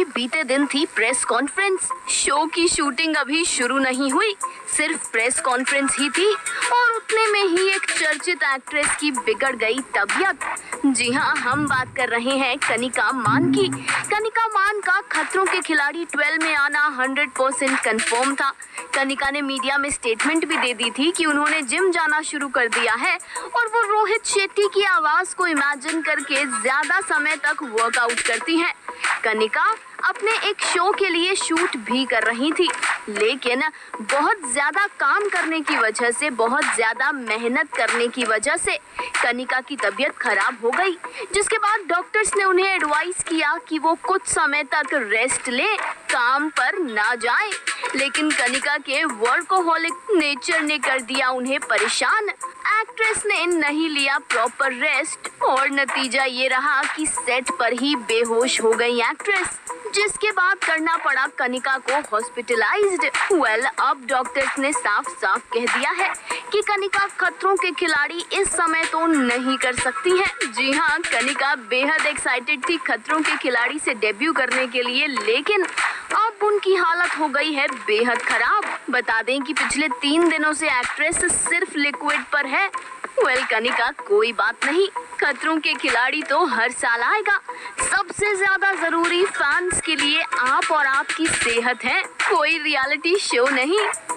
की बीते दिन थी प्रेस कॉन्फ्रेंस। शो की शूटिंग अभी शुरू नहीं हुई, सिर्फ प्रेस कॉन्फ्रेंस ही थी और उतने में ही एक चर्चित एक्ट्रेस की बिगड़ गई तबीयत। जी हाँ, हम बात कर रहे हैं कनिका मान की। कनिका मान का खतरों के खिलाड़ी 12 में आना 100% कन्फर्म था। कनिका ने मीडिया में स्टेटमेंट भी दे दी थी कि उन्होंने जिम जाना शुरू कर दिया है और वो रोहित शेट्टी की आवाज को इमेजिन करके ज्यादा समय तक वर्कआउट करती हैं। कनिका अपने एक शो के लिए शूट भी कर रही थी, लेकिन बहुत ज्यादा काम करने की वजह से, बहुत ज्यादा मेहनत करने की वजह से कनिका की तबीयत खराब हो गई, जिसके बाद डॉक्टर्स ने उन्हें एडवाइस किया कि वो कुछ समय तक रेस्ट लें, काम पर ना जाएं। लेकिन कनिका के वर्कोहोलिक नेचर ने कर दिया उन्हें परेशान। एक्ट्रेस ने नहीं लिया प्रॉपर रेस्ट और नतीजा ये रहा कि सेट पर ही बेहोश हो गई एक्ट्रेस, जिसके बाद करना पड़ा कनिका को हॉस्पिटलाइज्ड। अब डॉक्टर्स ने साफ साफ कह दिया है कि कनिका खतरों के खिलाड़ी इस समय तो नहीं कर सकती है। जी हाँ, कनिका बेहद एक्साइटेड थी खतरों के खिलाड़ी से डेब्यू करने के लिए, लेकिन अब उनकी हालत हो गई है बेहद खराब। बता दें कि पिछले 3 दिनों से एक्ट्रेस सिर्फ लिक्विड पर है। कनिका, कोई बात नहीं, खतरों के खिलाड़ी तो हर साल आएगा। सबसे ज्यादा जरूरी फैंस के लिए आप और आपकी सेहत है, कोई रियलिटी शो नहीं।